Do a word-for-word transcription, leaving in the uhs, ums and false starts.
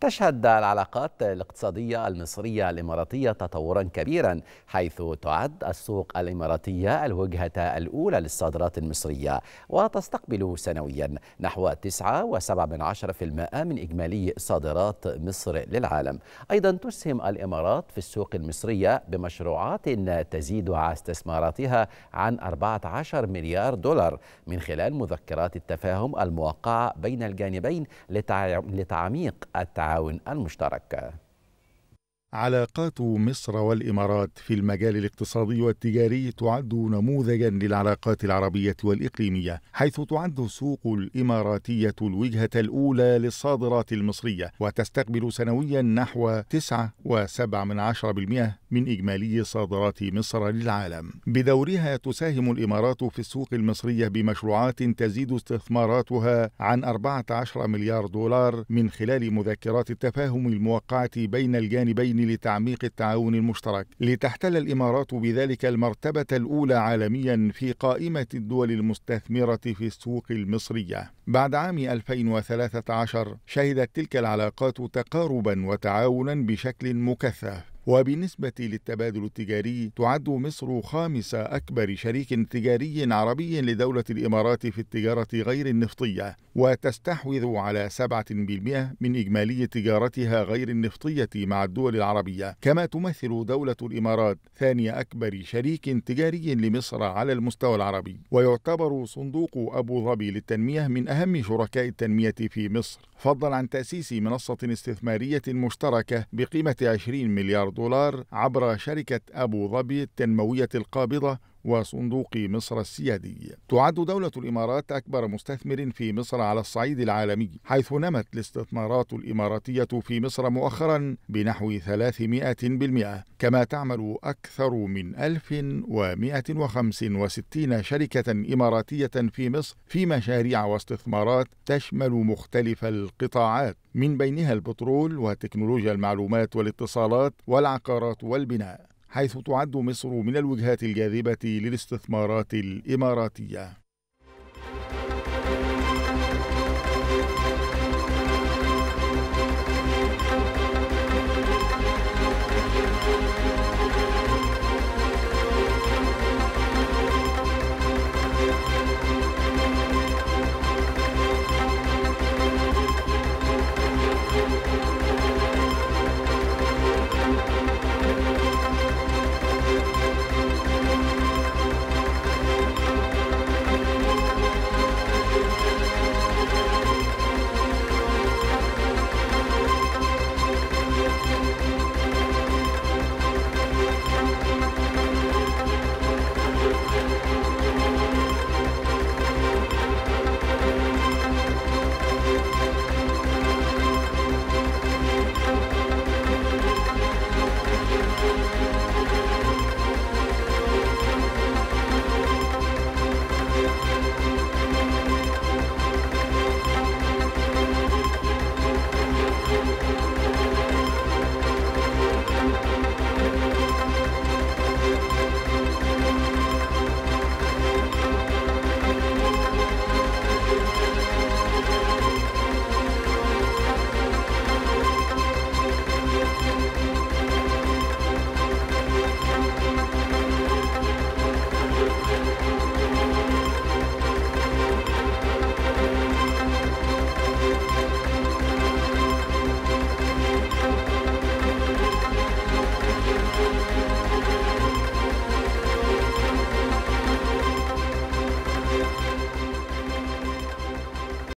تشهد العلاقات الاقتصادية المصرية الإماراتية تطورا كبيرا، حيث تعد السوق الإماراتية الوجهة الأولى للصادرات المصرية، وتستقبل سنويا نحو تسعة فاصلة سبعة بالمئة من إجمالي صادرات مصر للعالم. أيضا تسهم الإمارات في السوق المصرية بمشروعات تزيد على استثماراتها عن أربعة عشر مليار دولار من خلال مذكرات التفاهم الموقعة بين الجانبين لتعميق التعاون المشترك. علاقات مصر والإمارات في المجال الاقتصادي والتجاري تعد نموذجا للعلاقات العربية والإقليمية، حيث تعد السوق الإماراتية الوجهة الأولى للصادرات المصرية، وتستقبل سنويا نحو تسعة فاصلة سبعة بالمئة من إجمالي صادرات مصر للعالم. بدورها تساهم الإمارات في السوق المصرية بمشروعات تزيد استثماراتها عن أربعة عشر مليار دولار من خلال مذكرات التفاهم الموقعة بين الجانبين لتعميق التعاون المشترك، لتحتل الإمارات بذلك المرتبة الأولى عالميا في قائمة الدول المستثمرة في السوق المصرية. بعد عام ألفين وثلاثة عشر شهدت تلك العلاقات تقاربا وتعاونا بشكل مكثف. وبالنسبة للتبادل التجاري، تعد مصر خامس أكبر شريك تجاري عربي لدولة الإمارات في التجارة غير النفطية، وتستحوذ على سبعة بالمئة من إجمالي تجارتها غير النفطية مع الدول العربية. كما تمثل دولة الإمارات ثاني أكبر شريك تجاري لمصر على المستوى العربي. ويعتبر صندوق أبو ظبي للتنمية من أهم شركاء التنمية في مصر، فضلا عن تأسيس منصة استثمارية مشتركة بقيمة عشرين مليار دولار عبر شركة أبو ظبي التنموية القابضة وصندوق مصر السيادي. تعد دولة الإمارات أكبر مستثمر في مصر على الصعيد العالمي، حيث نمت الاستثمارات الإماراتية في مصر مؤخرا بنحو ثلاثمئة بالمئة، كما تعمل أكثر من ألف ومئة وخمسة وستين شركة إماراتية في مصر في مشاريع واستثمارات تشمل مختلف القطاعات، من بينها البترول وتكنولوجيا المعلومات والاتصالات والعقارات والبناء، حيث تعد مصر من الوجهات الجاذبة للاستثمارات الإماراتية.